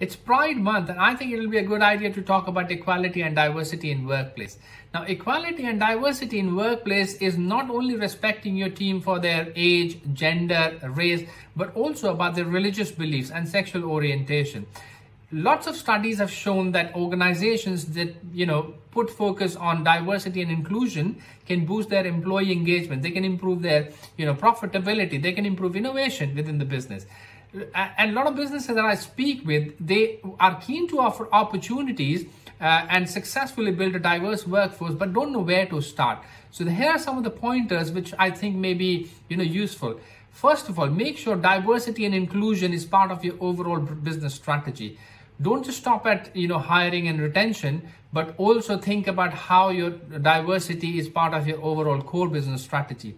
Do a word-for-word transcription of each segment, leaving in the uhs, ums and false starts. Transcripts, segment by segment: It's Pride Month, and I think it'll be a good idea to talk about equality and diversity in workplace. Now, equality and diversity in workplace is not only respecting your team for their age, gender, race, but also about their religious beliefs and sexual orientation. Lots of studies have shown that organizations that, you know, put focus on diversity and inclusion can boost their employee engagement. They can improve their, you know, profitability. They can improve innovation within the business. And a lot of businesses that I speak with, they are keen to offer opportunities uh, and successfully build a diverse workforce, but don't know where to start. So here are some of the pointers which I think may be, you know, useful. First of all, make sure diversity and inclusion is part of your overall business strategy. Don't just stop at, you know, hiring and retention, but also think about how your diversity is part of your overall core business strategy.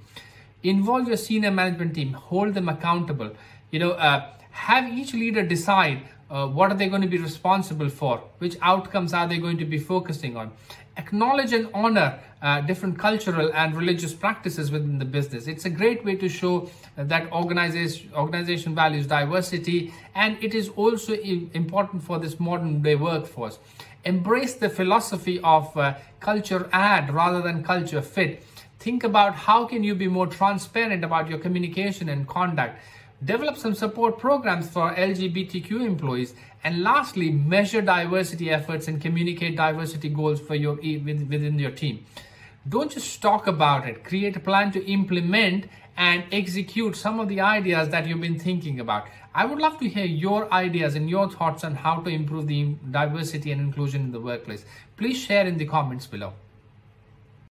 Involve your senior management team, hold them accountable. You know, uh, have each leader decide uh, what are they going to be responsible for, which outcomes are they going to be focusing on. Acknowledge and honor uh, different cultural and religious practices within the business. It's a great way to show that organization, organization values diversity, and it is also important for this modern day workforce. Embrace the philosophy of uh, culture add rather than culture fit. Think about how can you be more transparent about your communication and conduct. Develop some support programs for L G B T Q employees. And lastly, measure diversity efforts and communicate diversity goals for your within your team. Don't just talk about it. Create a plan to implement and execute some of the ideas that you've been thinking about. I would love to hear your ideas and your thoughts on how to improve the diversity and inclusion in the workplace. Please share in the comments below.